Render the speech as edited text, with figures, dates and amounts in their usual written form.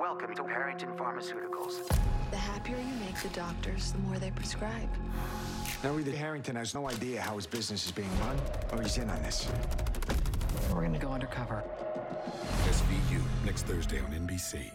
Welcome to Harrington Pharmaceuticals. The happier you make the doctors, the more they prescribe. Now either Harrington has no idea how his business is being run, or he's in on this. We're gonna go undercover. SVU, next Thursday on NBC.